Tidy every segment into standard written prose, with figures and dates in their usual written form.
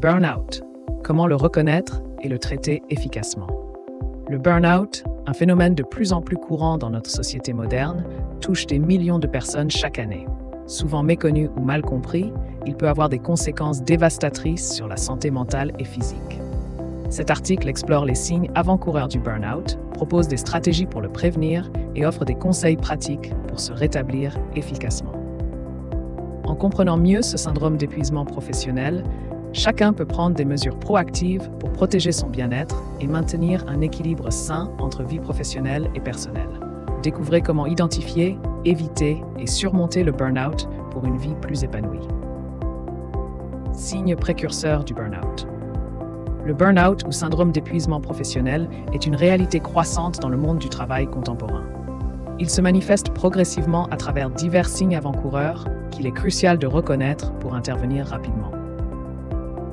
Burnout. Comment le reconnaître et le traiter efficacement? Le burnout, un phénomène de plus en plus courant dans notre société moderne, touche des millions de personnes chaque année. Souvent méconnu ou mal compris, il peut avoir des conséquences dévastatrices sur la santé mentale et physique. Cet article explore les signes avant-coureurs du burn-out, propose des stratégies pour le prévenir et offre des conseils pratiques pour se rétablir efficacement. En comprenant mieux ce syndrome d'épuisement professionnel, chacun peut prendre des mesures proactives pour protéger son bien-être et maintenir un équilibre sain entre vie professionnelle et personnelle. Découvrez comment identifier, éviter et surmonter le burn-out pour une vie plus épanouie. Signes précurseurs du burn-out. Le burn-out ou syndrome d'épuisement professionnel est une réalité croissante dans le monde du travail contemporain. Il se manifeste progressivement à travers divers signes avant-coureurs qu'il est crucial de reconnaître pour intervenir rapidement.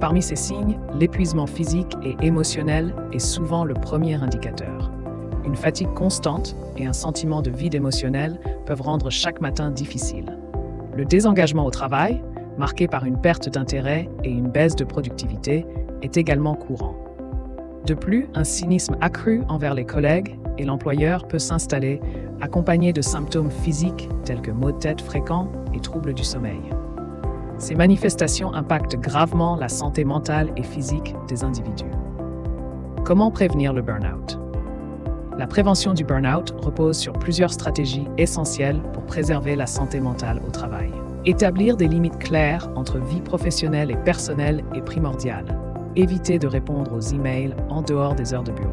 Parmi ces signes, l'épuisement physique et émotionnel est souvent le premier indicateur. Une fatigue constante et un sentiment de vide émotionnel peuvent rendre chaque matin difficile. Le désengagement au travail, marqué par une perte d'intérêt et une baisse de productivité, est également courant. De plus, un cynisme accru envers les collègues et l'employeur peut s'installer, accompagné de symptômes physiques tels que maux de tête fréquents et troubles du sommeil. Ces manifestations impactent gravement la santé mentale et physique des individus. Comment prévenir le burn-out? La prévention du burn-out repose sur plusieurs stratégies essentielles pour préserver la santé mentale au travail. Établir des limites claires entre vie professionnelle et personnelle est primordial. Éviter de répondre aux emails en dehors des heures de bureau.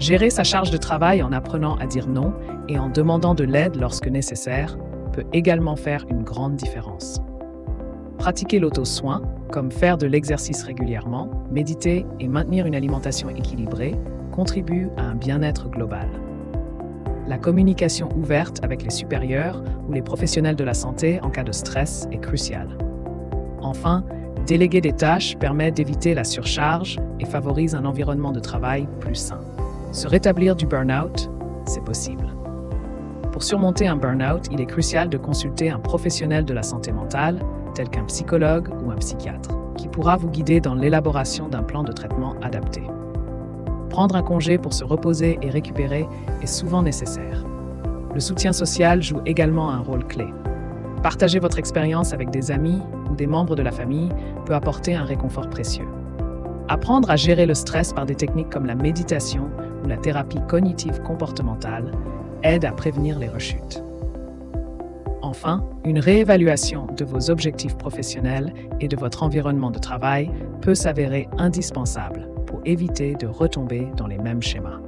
Gérer sa charge de travail en apprenant à dire non et en demandant de l'aide lorsque nécessaire peut également faire une grande différence. Pratiquer l'auto-soin, comme faire de l'exercice régulièrement, méditer et maintenir une alimentation équilibrée, contribue à un bien-être global. La communication ouverte avec les supérieurs ou les professionnels de la santé en cas de stress est cruciale. Enfin, déléguer des tâches permet d'éviter la surcharge et favorise un environnement de travail plus sain. Se rétablir du burn-out, c'est possible. Pour surmonter un burn-out, il est crucial de consulter un professionnel de la santé mentale, tel qu'un psychologue ou un psychiatre, qui pourra vous guider dans l'élaboration d'un plan de traitement adapté. Prendre un congé pour se reposer et récupérer est souvent nécessaire. Le soutien social joue également un rôle clé. Partager votre expérience avec des amis ou des membres de la famille peut apporter un réconfort précieux. Apprendre à gérer le stress par des techniques comme la méditation ou la thérapie cognitive comportementale aide à prévenir les rechutes. Enfin, une réévaluation de vos objectifs professionnels et de votre environnement de travail peut s'avérer indispensable pour éviter de retomber dans les mêmes schémas.